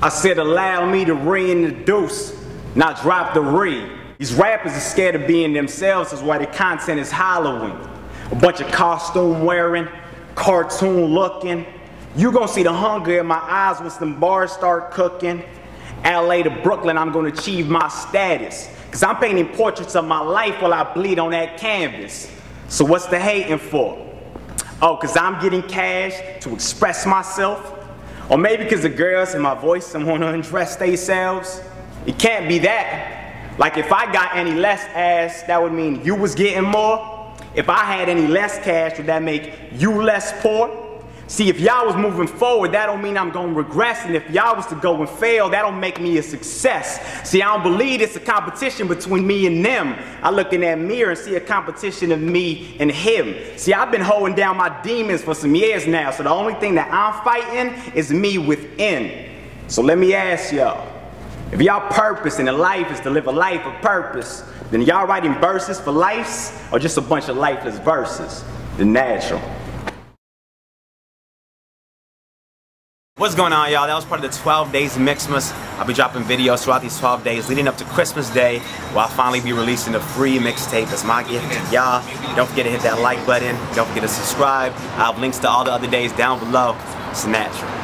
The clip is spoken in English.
I said allow me to reintroduce, not drop the re. These rappers are scared of being themselves, is why the content is Halloween. A bunch of costume wearing, cartoon looking. You gonna see the hunger in my eyes once them bars start cooking. LA to Brooklyn, I'm gonna achieve my status. Cause I'm painting portraits of my life while I bleed on that canvas. So what's the hating for? Oh, cause I'm getting cash to express myself? Or maybe because the girls in my voice don't want to undress themselves. It can't be that. Like if I got any less ass, that would mean you was getting more. If I had any less cash, would that make you less poor? See, if y'all was moving forward, that don't mean I'm going to regress. And if y'all was to go and fail, that don't make me a success. See, I don't believe it's a competition between me and them. I look in that mirror and see a competition of me and him. See, I've been holding down my demons for some years now, so the only thing that I'm fighting is me within. So let me ask y'all, if y'all purpose in the life is to live a life of purpose, then y'all writing verses for life or just a bunch of lifeless verses? The Natural. What's going on, y'all? That was part of the 12 Days of Mixmas. I'll be dropping videos throughout these 12 days leading up to Christmas Day, where I'll finally be releasing a free mixtape. That's my gift to y'all. Don't forget to hit that like button. Don't forget to subscribe. I'll have links to all the other days down below. It's The Natural.